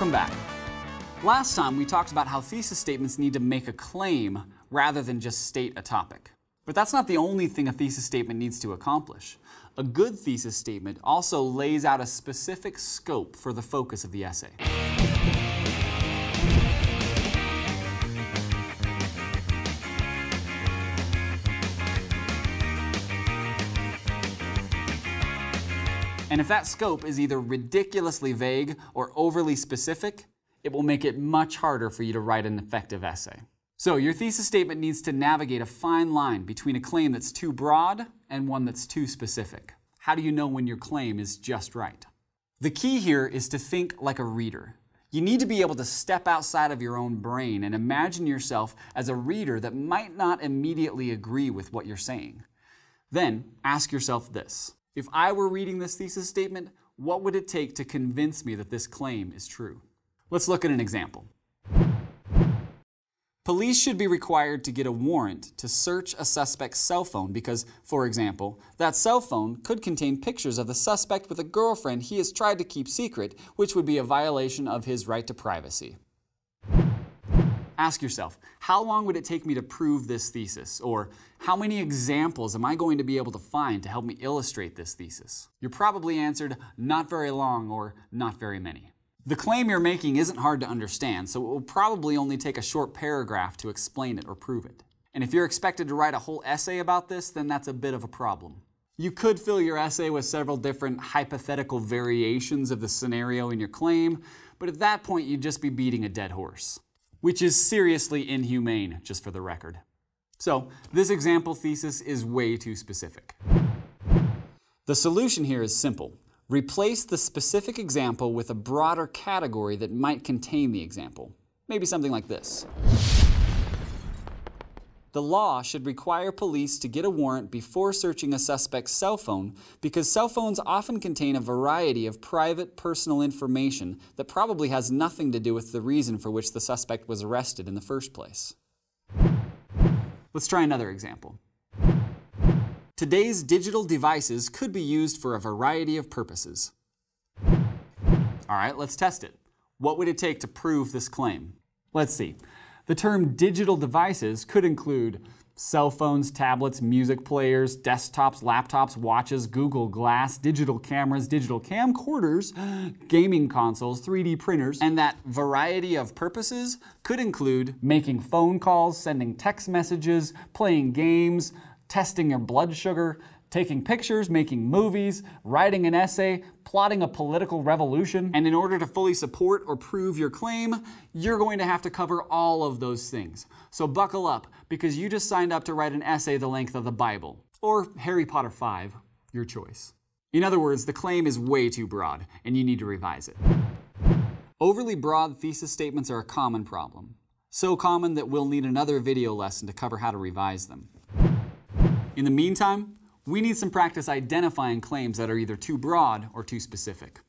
Welcome back. Last time we talked about how thesis statements need to make a claim rather than just state a topic. But that's not the only thing a thesis statement needs to accomplish. A good thesis statement also lays out a specific scope for the focus of the essay. And if that scope is either ridiculously vague or overly specific, it will make it much harder for you to write an effective essay. So your thesis statement needs to navigate a fine line between a claim that's too broad and one that's too specific. How do you know when your claim is just right? The key here is to think like a reader. You need to be able to step outside of your own brain and imagine yourself as a reader that might not immediately agree with what you're saying. Then ask yourself this. If I were reading this thesis statement, what would it take to convince me that this claim is true? Let's look at an example. Police should be required to get a warrant to search a suspect's cell phone because, for example, that cell phone could contain pictures of the suspect with a girlfriend he has tried to keep secret, which would be a violation of his right to privacy. Ask yourself, how long would it take me to prove this thesis? Or how many examples am I going to be able to find to help me illustrate this thesis? You're probably answered not very long or not very many. The claim you're making isn't hard to understand, so it will probably only take a short paragraph to explain it or prove it. And if you're expected to write a whole essay about this, then that's a bit of a problem. You could fill your essay with several different hypothetical variations of the scenario in your claim, but at that point you'd just be beating a dead horse, which is seriously inhumane, just for the record. So this example thesis is way too specific. The solution here is simple. Replace the specific example with a broader category that might contain the example. Maybe something like this. The law should require police to get a warrant before searching a suspect's cell phone because cell phones often contain a variety of private, personal information that probably has nothing to do with the reason for which the suspect was arrested in the first place. Let's try another example. Today's digital devices could be used for a variety of purposes. All right, let's test it. What would it take to prove this claim? Let's see. The term digital devices could include cell phones, tablets, music players, desktops, laptops, watches, Google Glass, digital cameras, digital camcorders, gaming consoles, 3D printers, and that variety of purposes could include making phone calls, sending text messages, playing games, testing your blood sugar, taking pictures, making movies, writing an essay, plotting a political revolution. And in order to fully support or prove your claim, you're going to have to cover all of those things. So buckle up, because you just signed up to write an essay the length of the Bible, or Harry Potter 5, your choice. In other words, the claim is way too broad, and you need to revise it. Overly broad thesis statements are a common problem, so common that we'll need another video lesson to cover how to revise them. In the meantime, we need some practice identifying claims that are either too broad or too specific.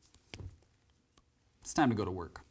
It's time to go to work.